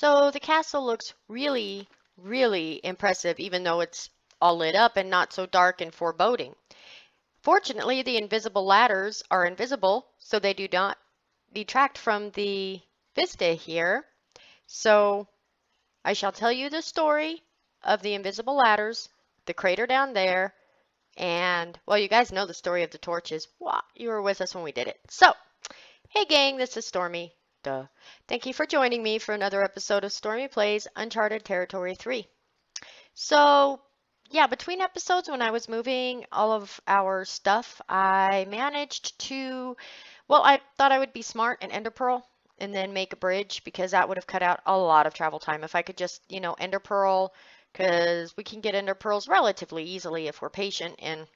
So the castle looks really, really impressive, even though it's all lit up and not so dark and foreboding. Fortunately, the invisible ladders are invisible, so they do not detract from the vista here. So I shall tell you the story of the invisible ladders, the crater down there, and, well, you guys know the story of the torches. Wow, you were with us when we did it. So, hey gang, this is Stormy. Duh. Thank you for joining me for another episode of Stormy Plays Uncharted Territory 3. So, yeah, between episodes when I was moving all of our stuff, I managed to, well, I thought I would be smart and ender pearl and then make a bridge, because that would have cut out a lot of travel time if I could just, you know, ender pearl, because we can get ender pearls relatively easily if we're patient. And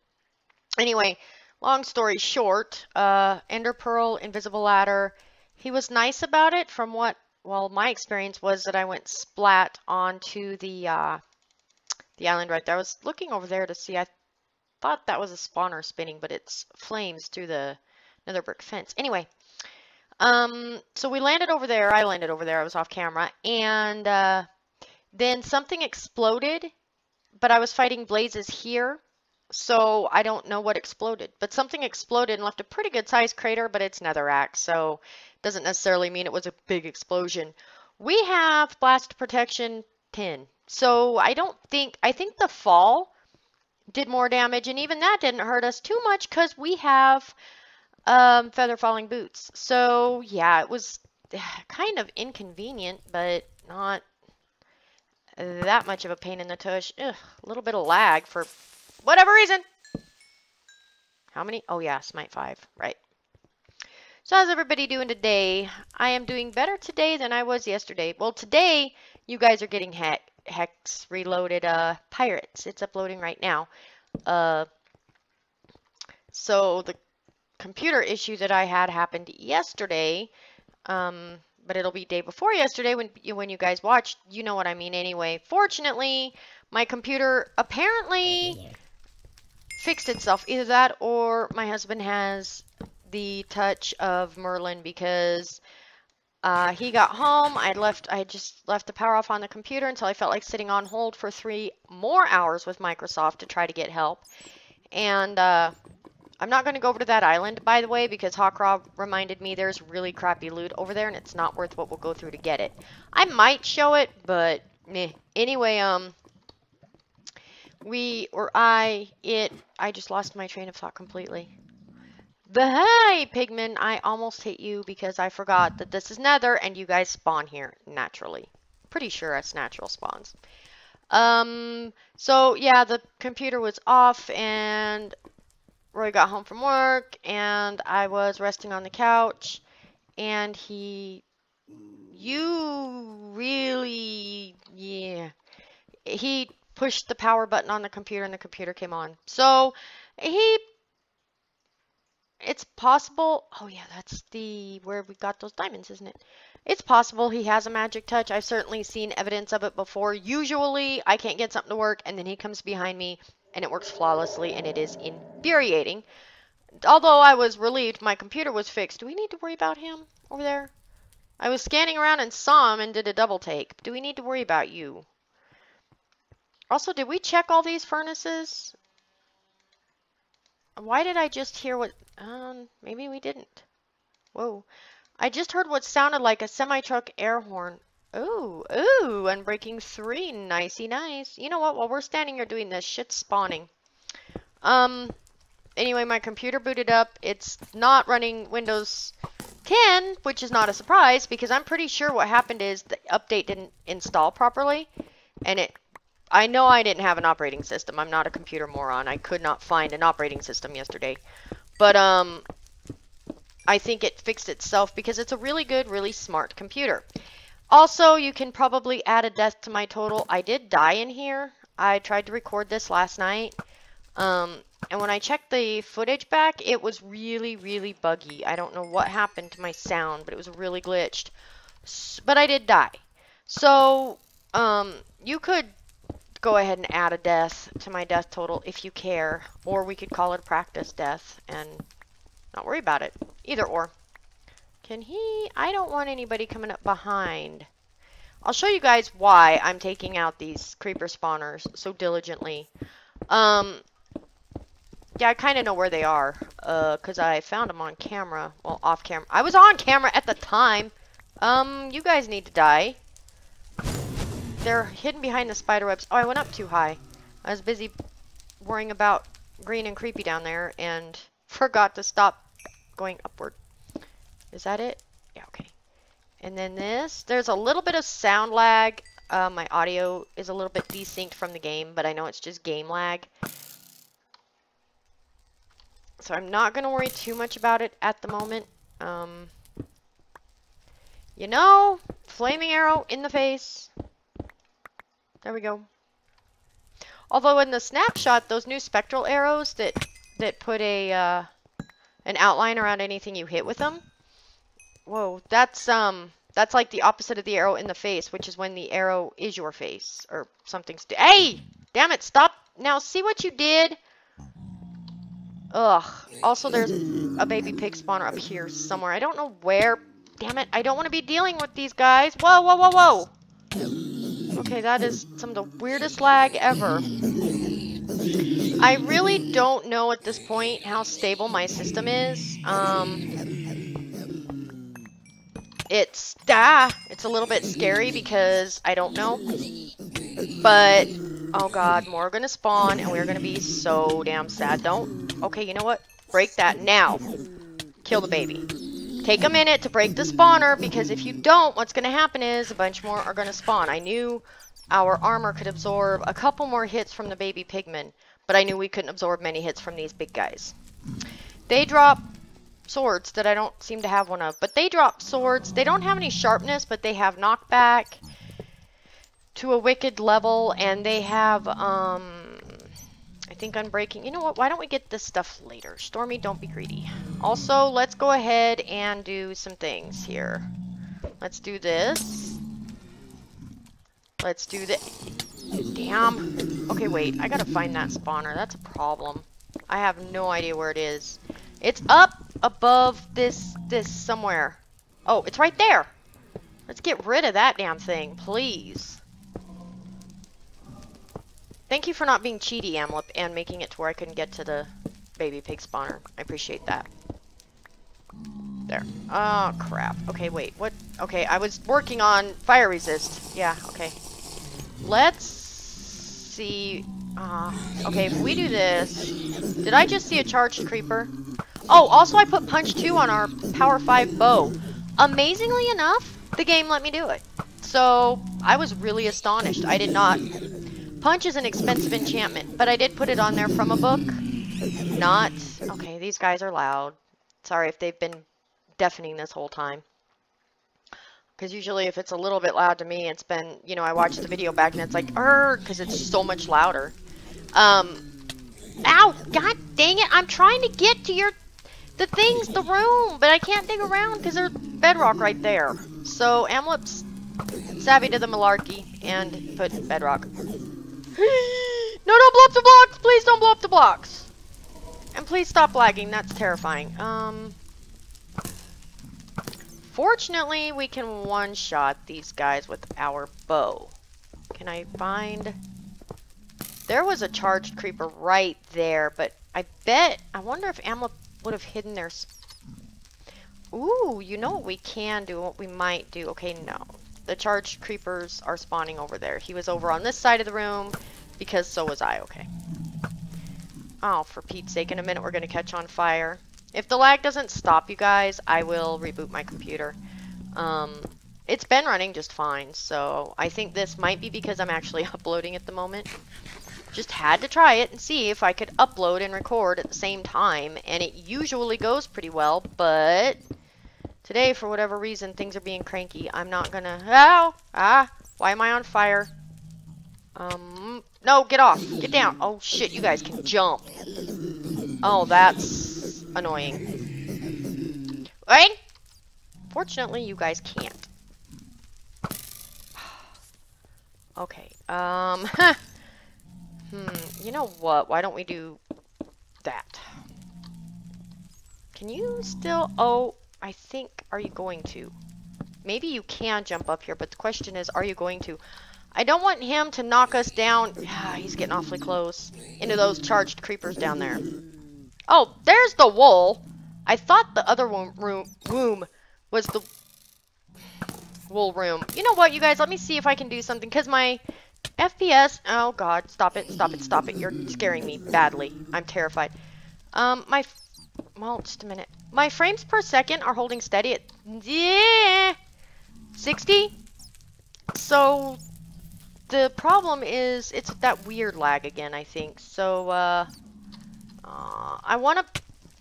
anyway, long story short, ender pearl, invisible ladder, he was nice about it. From what, well, my experience was that I went splat onto the island right there. I was looking over there to see, I thought that was a spawner spinning, but it's flames through the another brick fence. Anyway, so we landed over there. I landed over there. I was off camera, and then something exploded, but I was fighting blazes here, so I don't know what exploded. But something exploded and left a pretty good-sized crater, but it's netherrack, so it doesn't necessarily mean it was a big explosion. We have blast protection 10, so I think the fall did more damage, and even that didn't hurt us too much because we have feather falling boots. So, yeah, it was kind of inconvenient, but not that much of a pain in the tush. Ugh, a little bit of lag for whatever reason. How many? Oh yeah, smite 5, right. So how's everybody doing today? I am doing better today than I was yesterday. Well, today you guys are getting Hex Reloaded Pirates. It's uploading right now. So the computer issue that I had happened yesterday, but it'll be day before yesterday when you guys watched, you know what I mean anyway. Fortunately, my computer apparently fixed itself. Either that or my husband has the touch of Merlin, because he got home. I just left the power off on the computer until I felt like sitting on hold for 3 more hours with Microsoft to try to get help. And I'm not going to go over to that island, by the way, because Hawk Rob reminded me there's really crappy loot over there, and it's not worth what we'll go through to get it. I might show it, but meh. Anyway, I just lost my train of thought completely. The hey, Pigman, I almost hit you because I forgot that this is Nether, and you guys spawn here naturally. Pretty sure that's natural spawns. So, yeah, the computer was off, and Roy got home from work, and I was resting on the couch, and he pushed the power button on the computer, and the computer came on. So, it's possible, oh yeah, that's where we got those diamonds, isn't it? It's possible he has a magic touch. I've certainly seen evidence of it before. Usually, I can't get something to work, and then he comes behind me, and it works flawlessly, and it is infuriating. Although I was relieved my computer was fixed. Do we need to worry about him over there? I was scanning around and saw him and did a double take. Do we need to worry about you? Also, did we check all these furnaces? Why did I just hear what... maybe we didn't. Whoa. I just heard what sounded like a semi-truck air horn. Ooh, ooh, Unbreaking 3, nicey nice. You know what, while we're standing here doing this, shit's spawning. Anyway, my computer booted up. It's not running Windows 10, which is not a surprise, because I'm pretty sure what happened is the update didn't install properly, and I know I didn't have an operating system. I'm not a computer moron. I could not find an operating system yesterday. But, I think it fixed itself, because it's a really good, really smart computer. Also, you can probably add a death to my total. I did die in here. I tried to record this last night. And when I checked the footage back, it was really, really buggy. I don't know what happened to my sound, but it was really glitched. But I did die. So, you could go ahead and add a death to my death total if you care. Or we could call it a practice death and not worry about it. Either or. Can he? I don't want anybody coming up behind. I'll show you guys why I'm taking out these creeper spawners so diligently. Yeah, I kind of know where they are, because I found them on camera. Well, off camera. I was on camera at the time. You guys need to die. They're hidden behind the spider webs. Oh, I went up too high. I was busy worrying about green and creepy down there and forgot to stop going upward. Is that it? Yeah, okay. And then this. There's a little bit of sound lag. My audio is a little bit desynced from the game, but I know it's just game lag. So I'm not going to worry too much about it at the moment. You know, flaming arrow in the face. There we go. Although in the snapshot, those new spectral arrows that put a an outline around anything you hit with them. Whoa, that's like the opposite of the arrow in the face, which is when the arrow is your face or something. Hey, damn it! Stop now. See what you did. Ugh. Also, there's a baby pig spawner up here somewhere. I don't know where. Damn it. I don't want to be dealing with these guys. Whoa, whoa, whoa, whoa. Okay, that is some of the weirdest lag ever. I really don't know at this point how stable my system is. It's a little bit scary because I don't know. But, oh god, more are going to spawn and we're going to be so damn sad. Don't. Okay, you know what? Break that now. Kill the baby. Take a minute to break the spawner, because if you don't, what's going to happen is a bunch more are going to spawn. I knew our armor could absorb a couple more hits from the baby pigmen, but I knew we couldn't absorb many hits from these big guys. They drop swords that I don't seem to have one of, but they drop swords. They don't have any sharpness, but they have knockback to a wicked level, and they have, I think unbreaking. You know what? Why don't we get this stuff later? Stormy, don't be greedy. Also, let's go ahead and do some things here. Let's do this. Let's do this. Damn. Okay, wait. I gotta find that spawner. That's a problem. I have no idea where it is. It's up above this somewhere. Oh, it's right there. Let's get rid of that damn thing, please. Thank you for not being cheaty, Amlup, and making it to where I couldn't get to the baby pig spawner. I appreciate that. There. Oh, crap. Okay, wait. What? Okay, I was working on fire resist. Yeah, okay. Let's see. Okay, if we do this... Did I just see a charged creeper? Oh, also I put punch 2 on our power 5 bow. Amazingly enough, the game let me do it. So, I was really astonished. I did not... Punch is an expensive enchantment, but I did put it on there from a book. Not... Okay, these guys are loud. Sorry if they've been deafening this whole time. Because usually if it's a little bit loud to me, it's been... You know, I watched the video back and it's like, because it's so much louder. Ow! God dang it! I'm trying to get to your... The things, the room, but I can't dig around because there's bedrock right there. So, Amlup's savvy to the malarkey and put bedrock... No, don't blow up the blocks! Please don't blow up the blocks! And please stop lagging, that's terrifying. Fortunately, we can one-shot these guys with our bow. Can I find... There was a charged creeper right there, but I wonder if Amlup would have hidden their... Ooh, you know what we can do, what we might do. Okay, no. The charged creepers are spawning over there. He was over on this side of the room because so was I. Okay. Oh, for Pete's sake, in a minute we're going to catch on fire. If the lag doesn't stop, you guys, I will reboot my computer. It's been running just fine, so I think this might be because I'm actually uploading at the moment. Just had to try it and see if I could upload and record at the same time, and it usually goes pretty well, but... Today, for whatever reason, things are being cranky. I'm not gonna... Ow! Ah! Why am I on fire? No, get off! Get down! Oh, shit, you guys can jump. Oh, that's annoying. Right? Fortunately, you guys can't. Okay, you know what? Why don't we do that? Can you still... Oh... I think, are you going to? Maybe you can jump up here, but the question is, are you going to? I don't want him to knock us down. Yeah, he's getting awfully close into those charged creepers down there. Oh, there's the wool. I thought the other room was the wool room. You know what, you guys? Let me see if I can do something, because my FPS... Oh, God. Stop it. Stop it. Stop it. You're scaring me badly. I'm terrified. My... Well, just a minute. My frames per second are holding steady at... Yeah! 60? So... The problem is, it's that weird lag again, I think. So, I want to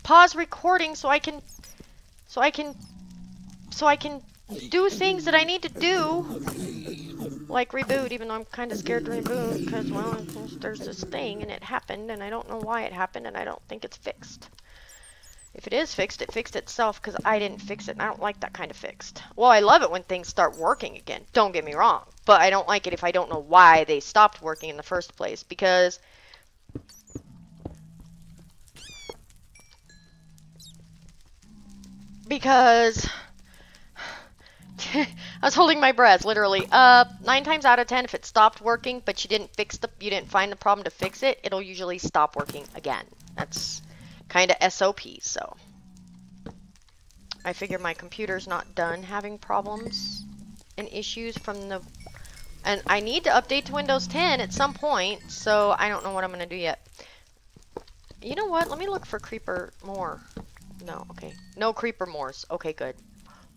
pause recording so I can do things that I need to do. Like reboot, even though I'm kind of scared to reboot. Because, well, there's this thing, and it happened, and I don't know why it happened, and I don't think it's fixed. If it is fixed, it fixed itself, because I didn't fix it, and I don't like that kind of fixed. Well, I love it when things start working again. Don't get me wrong. But I don't like it if I don't know why they stopped working in the first place, because... I was holding my breath, literally. 9 times out of 10, if it stopped working, but you didn't find the problem to fix it, it'll usually stop working again. That's... kind of SOP, so I figure my computer's not done having problems and issues from the, and I need to update to Windows 10 at some point, so I don't know what I'm gonna do yet. You know what, let me look for creeper more. No, okay, no creeper mores. Okay, good.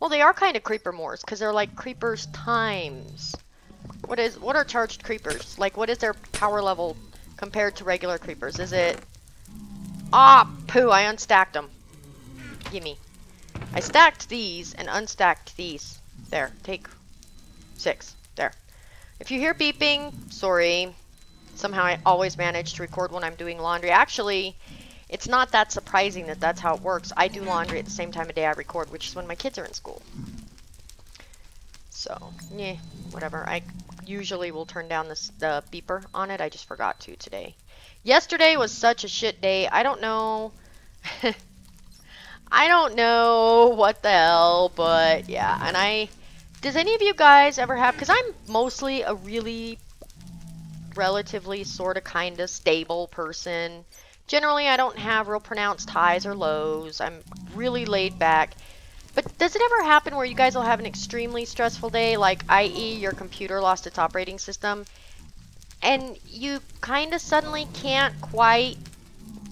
Well, they are kind of creeper mores, because they're like creepers times what are charged creepers, like what is their power level compared to regular creepers? Is it... Ah, poo, I unstacked them. Gimme. I stacked these and unstacked these. There, take 6. There. If you hear beeping, sorry. Somehow I always manage to record when I'm doing laundry. Actually, it's not that surprising that that's how it works. I do laundry at the same time of day I record, which is when my kids are in school. So, yeah, whatever. I usually will turn down the beeper on it. I just forgot to today. Yesterday was such a shit day. I don't know. I don't know what the hell, but yeah. And does any of you guys ever have, because I'm mostly a really relatively sort of kind of stable person. Generally, I don't have real pronounced highs or lows. I'm really laid back. But does it ever happen where you guys will have an extremely stressful day, like i.e. your computer lost its operating system? And you kind of suddenly can't quite,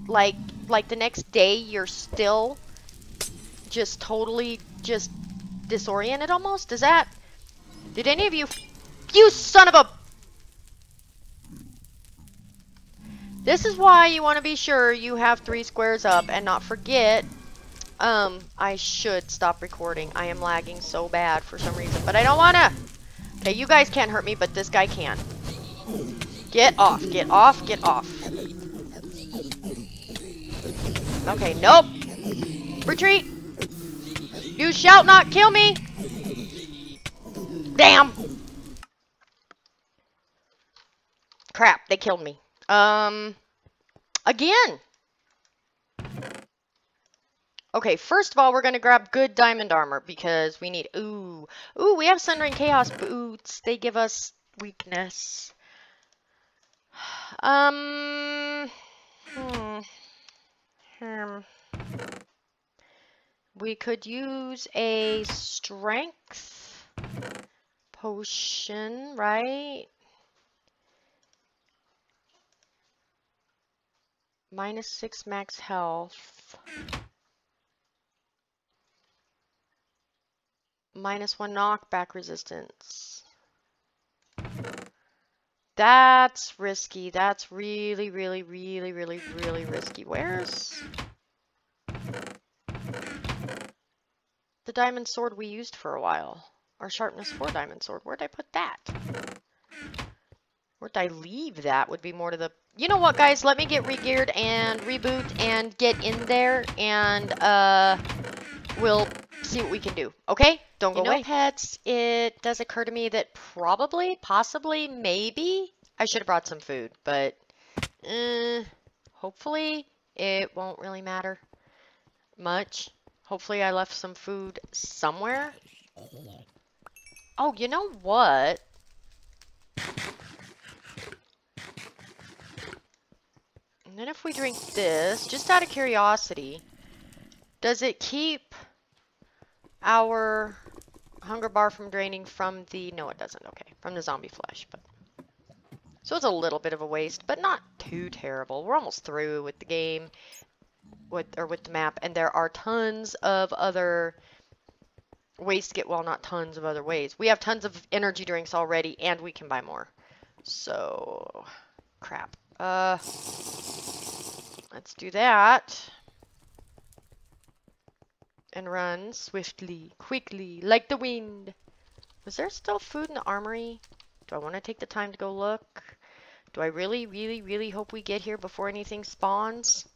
like the next day you're still just totally just disoriented almost? Does that, did any of you, you son of a... This is why you want to be sure you have 3 squares up and not forget, I should stop recording. I am lagging so bad for some reason, but I don't want to. Okay, you guys can't hurt me, but this guy can. Get off, get off, get off. Okay, nope. Retreat. You shall not kill me. Damn. Crap, they killed me. Again. Okay, first of all, we're going to grab good diamond armor because we need... Ooh. Ooh, we have Sundering Chaos boots. They give us weakness. We could use a strength potion, right? -6 max health. -1 knockback resistance. That's risky. That's really, really, really, really, really risky. Where's the diamond sword we used for a while? Our sharpness 4 diamond sword. Where'd I put that? Where'd I leave that? Would be more to the... You know what, guys? Let me get re-geared and reboot and get in there and we'll see what we can do. Okay? Don't go away. You know, pets, it does occur to me that probably, possibly, maybe, I should have brought some food, but hopefully it won't really matter much. Hopefully I left some food somewhere. Oh, you know what? And then if we drink this, just out of curiosity, does it keep our hunger bar from draining from the... No, it doesn't. Okay. From the zombie flesh. But so it's a little bit of a waste, but not too terrible. We're almost through with the game, with the map, and there are tons of other ways to get... Well, not tons of other ways. We have tons of energy drinks already, and we can buy more. So, crap. Let's do that. And run swiftly, quickly, like the wind. Was there still food in the armory? Do I want to take the time to go look? Do I really, really, really hope we get here before anything spawns?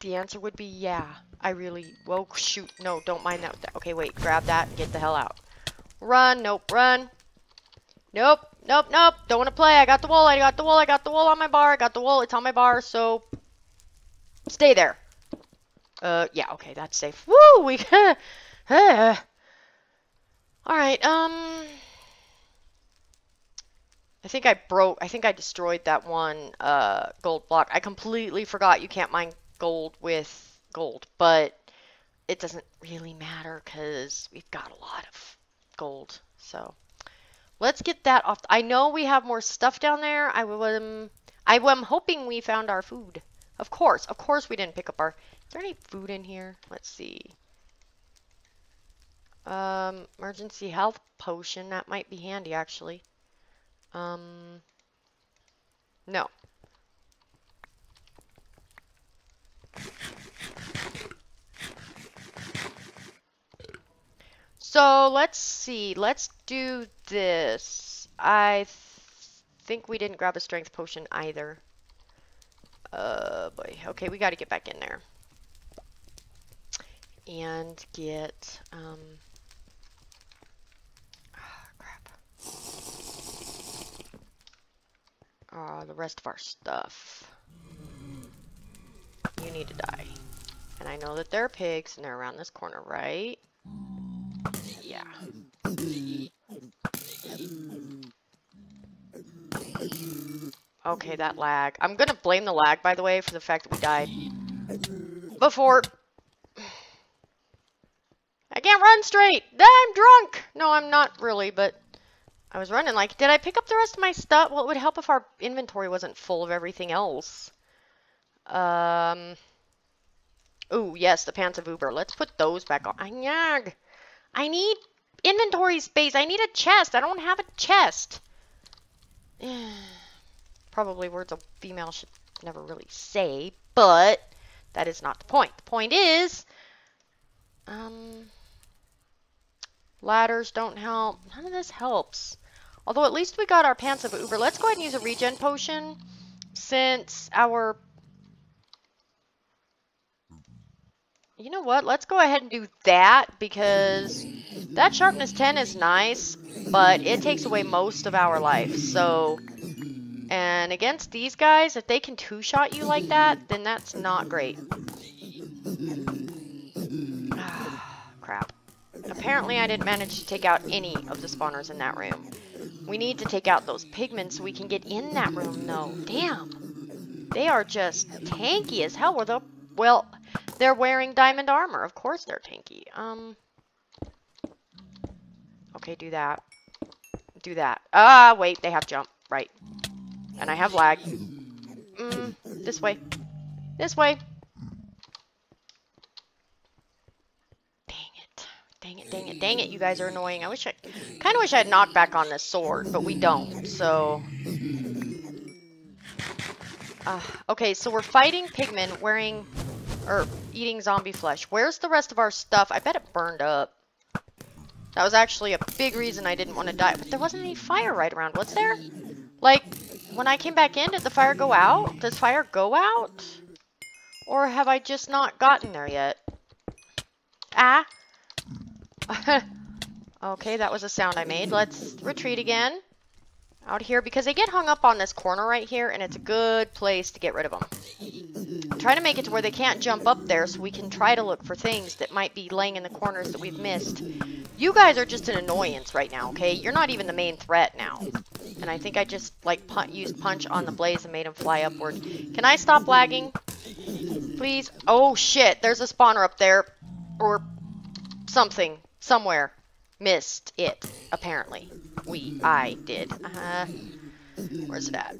The answer would be yeah. I really... Whoa, shoot. No, don't mind that. Okay, wait. Grab that and get the hell out. Run. Nope. Run. Nope. Nope. Nope. Don't want to play. I got the wool. I got the wool. I got the wool on my bar. I got the wool. It's on my bar, so... Stay there. Yeah. Okay, that's safe. Woo! We... Alright, I think I destroyed that one, gold block. I completely forgot you can't mine gold with gold, but it doesn't really matter because we've got a lot of gold. So let's get that off. I know we have more stuff down there. I am hoping we found our food. Of course we didn't pick up our... Is there any food in here? Let's see. Emergency health potion. That might be handy, actually. No. So, let's see. Let's do this. I think we didn't grab a strength potion either. Boy. Okay, we gotta get back in there. And get, the rest of our stuff. You need to die. And I know that there are pigs and they're around this corner, right? Yeah. Okay, that lag. I'm gonna blame the lag, by the way, for the fact that we died before. I can't run straight! I'm drunk! No, I'm not really, but... I was running like, did I pick up the rest of my stuff? Well, it would help if our inventory wasn't full of everything else. Ooh, yes, the pants of Uber. Let's put those back on. I need inventory space. I need a chest. I don't have a chest. Probably words a female should never really say, but that is not the point. The point is, ladders don't help. None of this helps. Although at least we got our pants of Uber. Let's go ahead and use a regen potion since our... You know what? Let's go ahead and do that because that sharpness 10 is nice, but it takes away most of our life. So, and against these guys, if they can two-shot you like that, then that's not great. Crap. Apparently, I didn't manage to take out any of the spawners in that room. We need to take out those pigmen so we can get in that room, though. Damn. They are just tanky as hell. Well, they're wearing diamond armor. Of course they're tanky. Okay, do that. Do that. Ah, wait. They have jump. Right. And I have lag. This way. This way. Dang it, dang it, dang it, you guys are annoying. I kinda wish I had knockback on this sword, but we don't, so. Okay, so we're fighting pigmen wearing, or eating zombie flesh. Where's the rest of our stuff? I bet it burned up. That was actually a big reason I didn't want to die, but there wasn't any fire right around, was there? Like, when I came back in, did the fire go out? Does fire go out? Or have I just not gotten there yet? Ah. Okay, that was a sound I made. Let's retreat again out here because they get hung up on this corner right here, and it's a good place to get rid of them. I'm trying to make it to where they can't jump up there so we can try to look for things that might be laying in the corners that we've missed. You guys are just an annoyance right now, okay? You're not even the main threat now. And I think I just, like, used punch on the blaze and made him fly upward. Can I stop lagging? Please? Oh, shit. There's a spawner up there. Or something. Somewhere. Missed it, apparently. I did. Where's it at?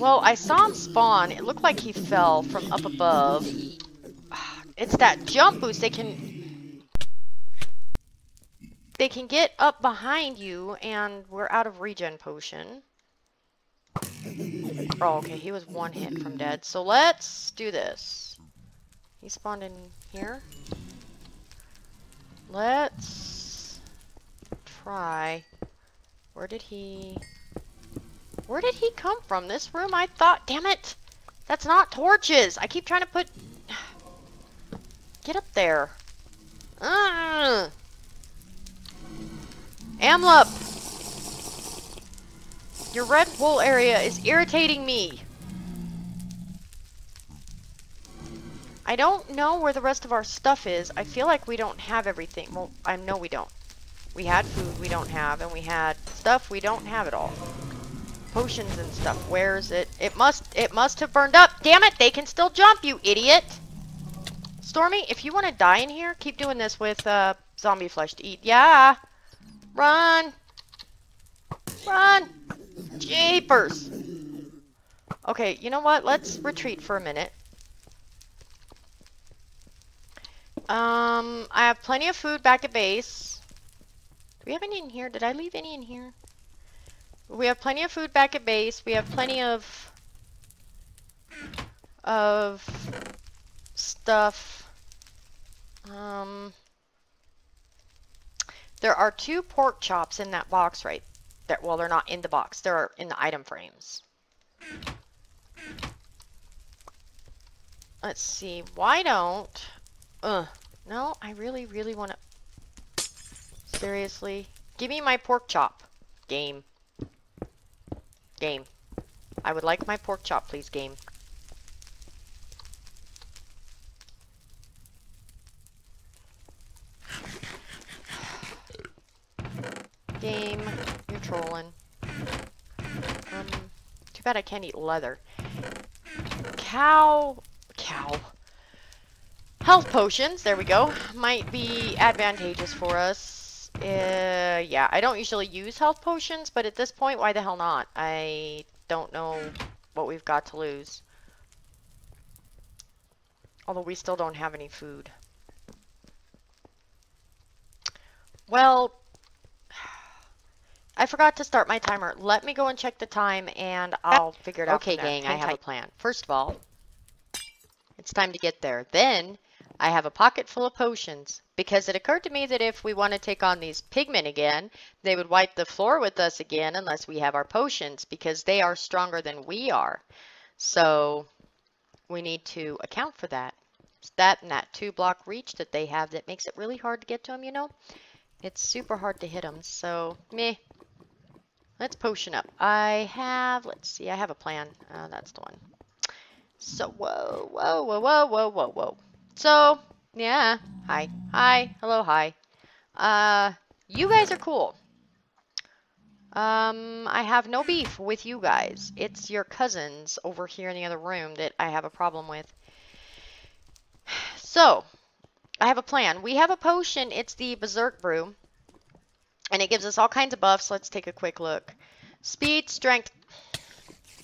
Well, I saw him spawn. It looked like he fell from up above. It's that jump boost. They can get up behind you, and we're out of regen potion. Oh, okay, he was one hit from dead. So let's do this. He spawned in here. Let's try. Where did he come from? This room, I thought. Damn it! That's not torches! I keep trying to put... Get up there. Amlup! Your red wool area is irritating me. I don't know where the rest of our stuff is. I feel like we don't have everything. Well, I know we don't. We had food we don't have, and we had stuff we don't have at all. Potions and stuff. Where is it? It must have burned up. Damn it! They can still jump, you idiot! Stormy, if you want to die in here, keep doing this with zombie flesh to eat. Yeah! Run! Run! Jeepers! Okay, you know what? Let's retreat for a minute. I have plenty of food back at base. Do we have any in here? Did I leave any in here? We have plenty of food back at base. We have plenty of stuff. There are 2 pork chops in that box right there. Well, they're not in the box. They're in the item frames. Let's see. Why don't... No, I really, really want to... Seriously? Give me my pork chop. Game. Game. I would like my pork chop, please, game. Game, you're trolling. Too bad I can't eat leather. Cow. Health potions, there we go. Might be advantageous for us. Yeah, I don't usually use health potions, but at this point, why the hell not? I don't know what we've got to lose. Although we still don't have any food. Well... I forgot to start my timer. Let me go and check the time, and I'll figure it out. Okay, gang, I have a plan. First of all, it's time to get there. Then, I have a pocket full of potions, because it occurred to me that if we want to take on these pigmen again, they would wipe the floor with us again unless we have our potions, because they are stronger than we are. So, we need to account for that. It's that and that 2-block reach that they have that makes it really hard to get to them, you know? It's super hard to hit them, so, meh. Let's potion up. Let's see, I have a plan. That's the one. So, whoa. So, yeah. Hi, hello. You guys are cool. I have no beef with you guys. It's your cousins over here in the other room that I have a problem with. So, I have a plan. We have a potion. It's the Berserk Brew. And it gives us all kinds of buffs. Let's take a quick look. Speed, strength.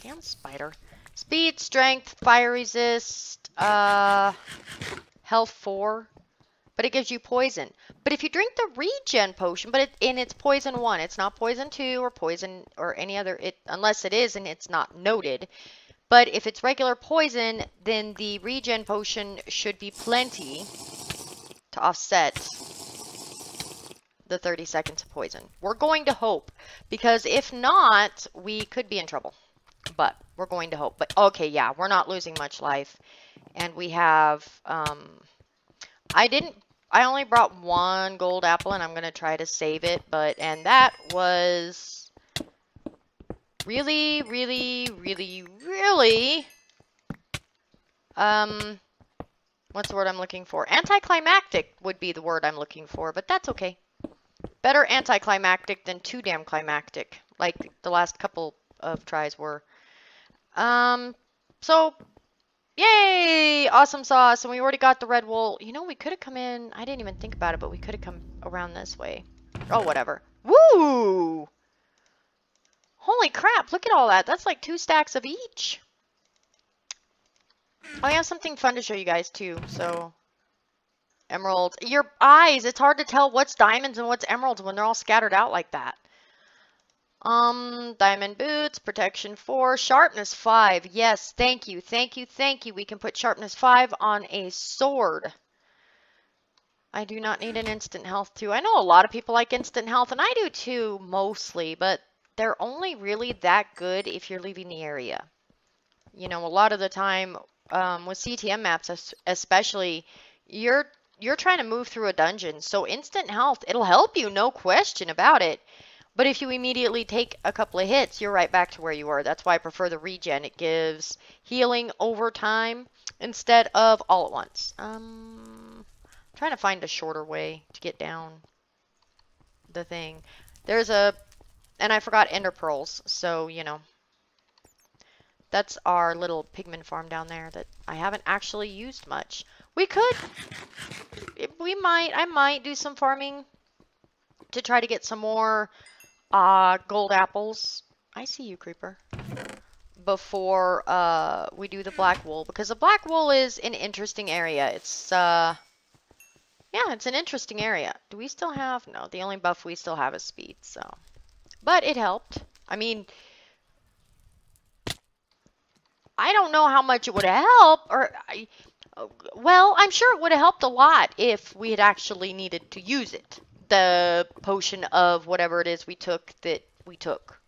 Damn spider. Speed, strength, fire resist, health 4. But it gives you poison. But if you drink the regen potion, and it's poison 1. It's not poison 2 or poison or any other, unless it is and it's not noted. But if it's regular poison, then the regen potion should be plenty to offset the 30 seconds of poison. We're going to hope, because if not, we could be in trouble. But we're going to hope. But okay, yeah, we're not losing much life, and we have I only brought 1 gold apple, and I'm gonna try to save it, and that was really What's the word I'm looking for? Anticlimactic would be the word I'm looking for, but that's okay. Better anticlimactic than too damn climactic, like the last couple of tries were. So, yay! Awesome sauce, and we already got the red wool. You know, we could have come in. I didn't even think about it, but we could have come around this way. Oh, whatever. Woo! Holy crap, look at all that. That's like 2 stacks of each. I have something fun to show you guys, too, so... Emeralds. Your eyes! It's hard to tell what's diamonds and what's emeralds when they're all scattered out like that. Diamond boots, protection 4, sharpness 5. Yes, thank you, thank you, thank you. We can put sharpness 5 on a sword. I do not need an instant health, too. I know a lot of people like instant health, and I do, too, mostly, but they're only really that good if you're leaving the area. You know, a lot of the time... with CTM maps especially, you're trying to move through a dungeon, so instant health, it'll help you, no question about it, but if you immediately take a couple of hits, you're right back to where you were. That's why I prefer the regen. It gives healing over time instead of all at once. I'm trying to find a shorter way to get down the thing. There's a, and I forgot ender pearls, so you know. That's our little pigment farm down there that I haven't actually used much. We could, I might do some farming to try to get some more gold apples. I see you, creeper. Before we do the black wool, because the black wool is an interesting area. It's, yeah, it's an interesting area. Do we still have, no, the only buff we still have is speed, so. But it helped. I mean, I don't know how much it would have helped, or, well, I'm sure it would have helped a lot if we had actually needed to use it. The potion of whatever it is we took that we took.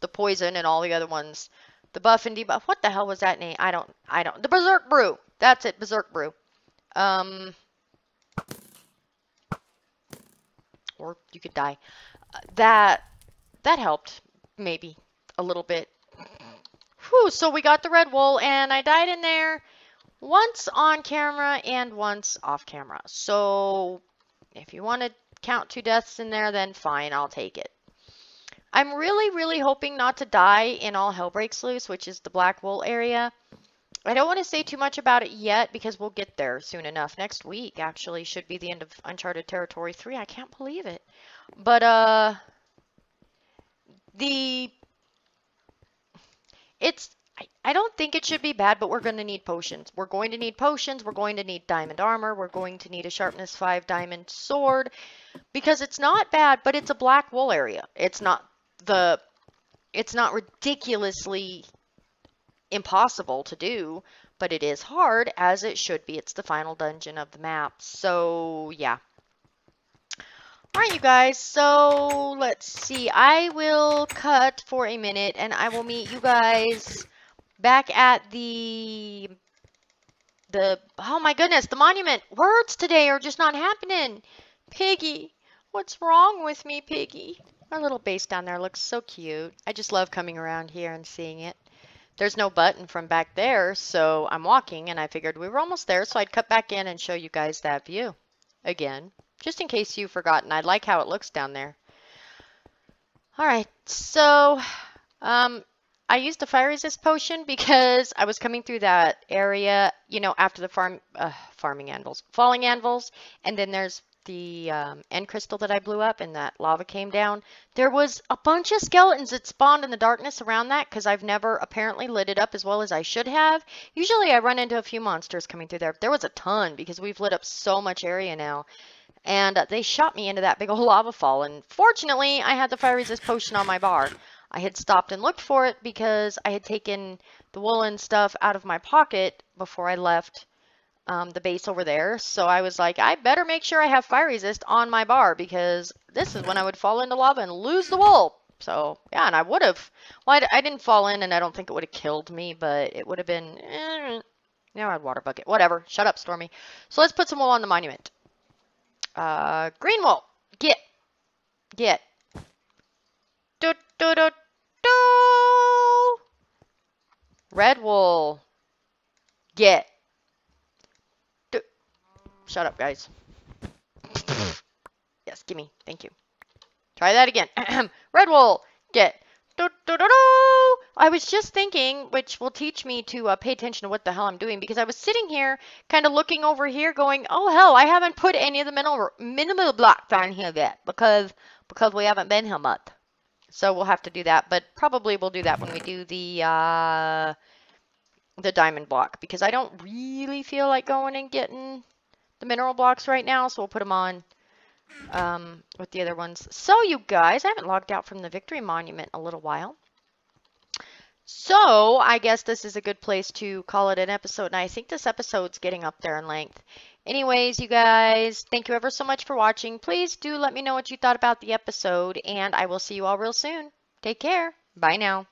The poison and all the other ones. The buff and debuff. What the hell was that name? I don't. The Berserk Brew. That's it, Berserk Brew. Or you could die. That helped, maybe, a little bit. Whew, so we got the red wool, and I died in there once on camera and once off camera. So if you want to count 2 deaths in there, then fine, I'll take it. I'm really, really hoping not to die in all Hell Breaks Loose, which is the black wool area. I don't want to say too much about it yet because we'll get there soon enough. Next week, actually, should be the end of Uncharted Territory 3. I can't believe it. But, I don't think it should be bad, but we're going to need potions. We're going to need potions. We're going to need diamond armor. We're going to need a sharpness 5 diamond sword. Because it's not bad, but it's a black wool area. It's not ridiculously impossible to do, but it is hard, as it should be. It's the final dungeon of the map. So, yeah. Alright, you guys, so let's see. I will cut for a minute, and I will meet you guys back at the oh my goodness, the monument. Words today are just not happening. Piggy, what's wrong with me, Piggy? Our little base down there looks so cute. I just love coming around here and seeing it. There's no button from back there, so I'm walking, and I figured we were almost there, so I'd cut back in and show you guys that view again. Just in case you've forgotten, I like how it looks down there. Alright, so I used the fire resist potion because I was coming through that area, you know, after the falling anvils, and then there's the end crystal that I blew up and that lava came down. There was a bunch of skeletons that spawned in the darkness around that because I've never apparently lit it up as well as I should have. Usually I run into a few monsters coming through there. There was a ton because we've lit up so much area now. And they shot me into that big old lava fall, and fortunately, I had the fire resist potion on my bar. I had stopped and looked for it because I had taken the woolen stuff out of my pocket before I left the base over there, so I was like, I better make sure I have fire resist on my bar, because this is when I would fall into lava and lose the wool. So, yeah, and I would have. Well, I didn't fall in, and I don't think it would have killed me, but it would have been, now I had water bucket. Whatever. Shut up, Stormy. So let's put some wool on the monument. Green wool. Get. Do, do, do, do. Red wool. Get. Do, Shut up, guys. Yes, gimme. Thank you. Try that again. Red wool. Get. I was just thinking, which will teach me to pay attention to what the hell I'm doing, because I was sitting here kind of looking over here going, oh hell, I haven't put any of the minimal blocks on here yet because we haven't been here much. So we'll have to do that, but probably we'll do that when we do the diamond block, because I don't really feel like going and getting the mineral blocks right now, so we'll put them on with the other ones. So you guys, I haven't logged out from the victory monument in a little while. So I guess this is a good place to call it an episode, and I think this episode's getting up there in length. Anyways, you guys, thank you ever so much for watching. Please do let me know what you thought about the episode, and I will see you all real soon. Take care. Bye now.